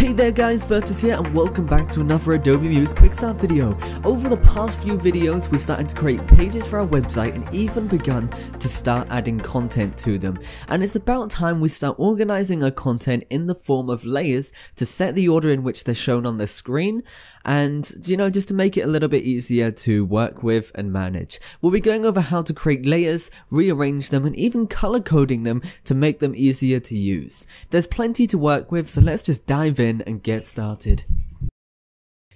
Hey there guys, Virtus here and welcome back to another Adobe Muse Quick Start video. Over the past few videos we've started to create pages for our website and even begun to start adding content to them. And it's about time we start organizing our content in the form of layers to set the order in which they're shown on the screen and, you know, just to make it a little bit easier to work with and manage. We'll be going over how to create layers, rearrange them and even color coding them to make them easier to use. There's plenty to work with, so let's just dive in and get started.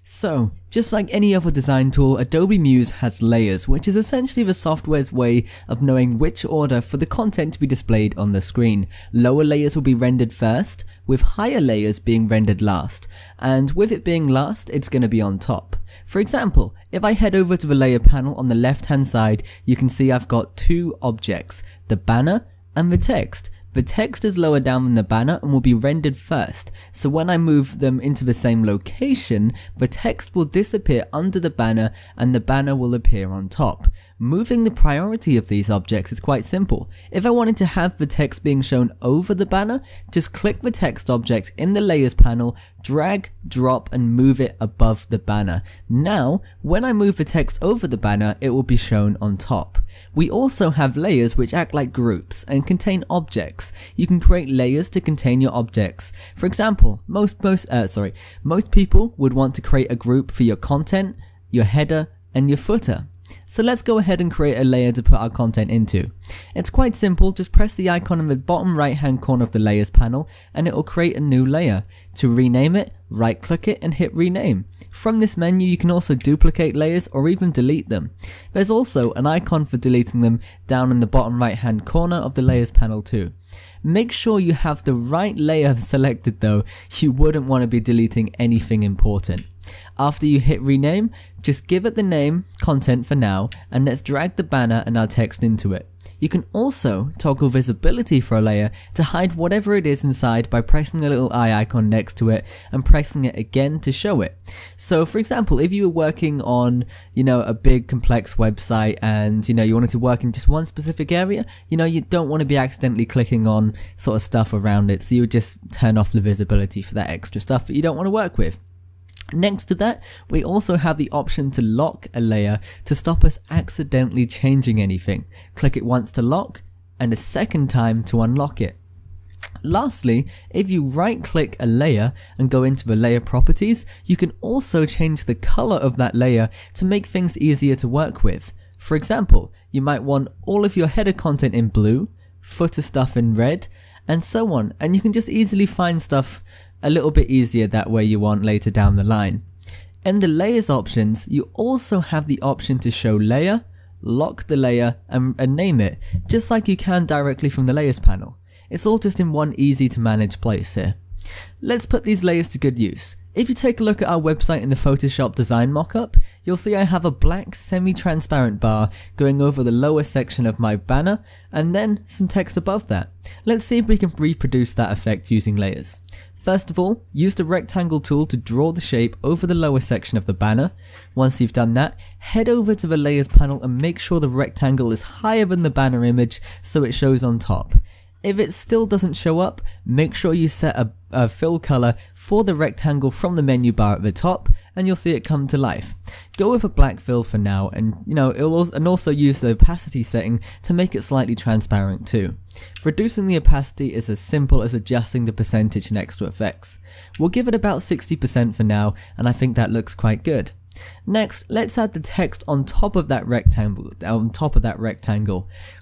So, just like any other design tool, Adobe Muse has layers, which is essentially the software's way of knowing which order for the content to be displayed on the screen. Lower layers will be rendered first, with higher layers being rendered last, and with it being last, it's going to be on top. For example, if I head over to the layer panel on the left hand side, you can see I've got two objects, the banner and the text. The text is lower down than the banner and will be rendered first, so when I move them into the same location, the text will disappear under the banner and the banner will appear on top. Moving the priority of these objects is quite simple. If I wanted to have the text being shown over the banner, just click the text object in the layers panel, drag, drop and move it above the banner. Now, when I move the text over the banner, it will be shown on top. We also have layers which act like groups and contain objects. You can create layers to contain your objects. For example, most people would want to create a group for your content, your header and your footer. So let's go ahead and create a layer to put our content into. It's quite simple, just press the icon in the bottom right hand corner of the layers panel and it will create a new layer. To rename it, right click it and hit rename. From this menu you can also duplicate layers or even delete them. There's also an icon for deleting them down in the bottom right hand corner of the layers panel too. Make sure you have the right layer selected though, you wouldn't want to be deleting anything important. After you hit rename, just give it the name content for now and let's drag the banner and our text into it. You can also toggle visibility for a layer to hide whatever it is inside by pressing the little eye icon next to it and pressing it again to show it. So for example, if you were working on, you know, a big complex website and, you know, you wanted to work in just one specific area, you know, you don't want to be accidentally clicking on sort of stuff around it, so you would just turn off the visibility for that extra stuff that you don't want to work with. Next to that, we also have the option to lock a layer to stop us accidentally changing anything. Click it once to lock and a second time to unlock it. Lastly, if you right click a layer and go into the layer properties, you can also change the color of that layer to make things easier to work with. For example, you might want all of your header content in blue, footer stuff in red, and so on, and you can just easily find stuff a little bit easier that way you want later down the line. In the layers options, you also have the option to show layer, lock the layer and name it, just like you can directly from the layers panel. It's all just in one easy to manage place here. Let's put these layers to good use. If you take a look at our website in the Photoshop design mockup, you'll see I have a black semi-transparent bar going over the lower section of my banner and then some text above that. Let's see if we can reproduce that effect using layers. First of all, use the rectangle tool to draw the shape over the lower section of the banner. Once you've done that, head over to the layers panel and make sure the rectangle is higher than the banner image so it shows on top. If it still doesn't show up, make sure you set a fill color for the rectangle from the menu bar at the top and you'll see it come to life. Go with a black fill for now and, you know, also use the opacity setting to make it slightly transparent too. Reducing the opacity is as simple as adjusting the percentage next to effects. We'll give it about 60% for now and I think that looks quite good. Next, let's add the text on top of that rectangle.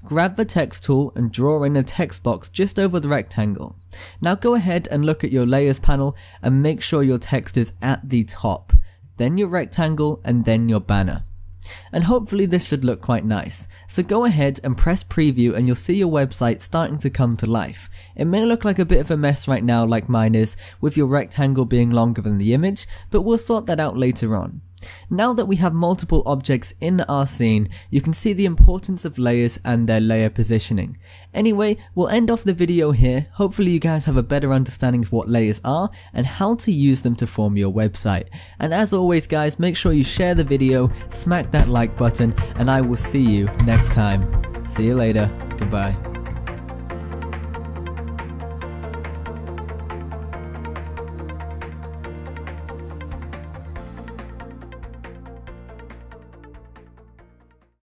Grab the text tool and draw in a text box just over the rectangle. Now go ahead and look at your layers panel and make sure your text is at the top, then your rectangle and then your banner. And hopefully this should look quite nice. So go ahead and press preview and you'll see your website starting to come to life. It may look like a bit of a mess right now like mine is, with your rectangle being longer than the image, but we'll sort that out later on. Now that we have multiple objects in our scene, you can see the importance of layers and their layer positioning. Anyway, we'll end off the video here. Hopefully you guys have a better understanding of what layers are and how to use them to form your website. And as always guys, make sure you share the video, smack that like button, and I will see you next time. See you later, goodbye.